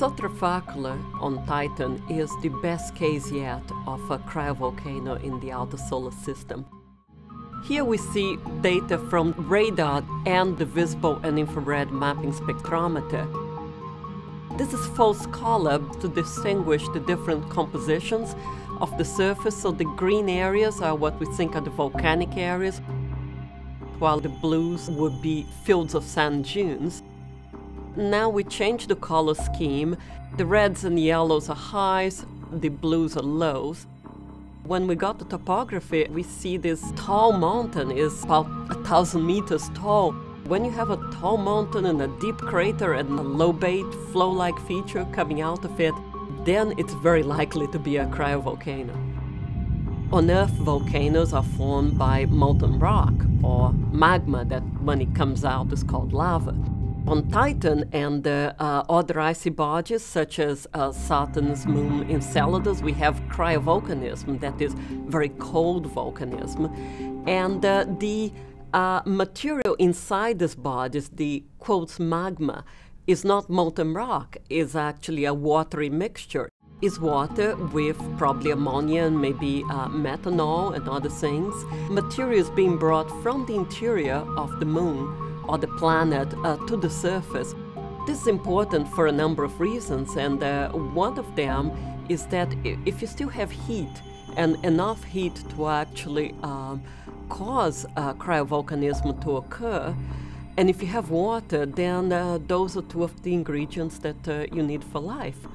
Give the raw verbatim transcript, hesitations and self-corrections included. Sotra Facula on Titan is the best case yet of a cryovolcano in the outer solar system. Here we see data from radar and the visible and infrared mapping spectrometer. This is false color to distinguish the different compositions of the surface, so the green areas are what we think are the volcanic areas, while the blues would be fields of sand dunes. Now we change the color scheme. The reds and yellows are highs, the blues are lows. When we got the topography, we see this tall mountain is about a thousand meters tall. When you have a tall mountain and a deep crater and a lobate flow-like feature coming out of it, then it's very likely to be a cryovolcano. On Earth, volcanoes are formed by molten rock or magma that when it comes out is called lava. On Titan and uh, uh, other icy bodies, such as uh, Saturn's moon Enceladus, we have cryovolcanism, that is very cold volcanism. And uh, the Uh, material inside these bodies, the quotes magma, is not molten rock, is actually a watery mixture. It's water with probably ammonia and maybe uh, methanol and other things. Material is being brought from the interior of the moon or the planet uh, to the surface. This is important for a number of reasons, and uh, one of them is that if you still have heat, and enough heat to actually um, cause uh, cryovolcanism to occur. And if you have water, then uh, those are two of the ingredients that uh, you need for life.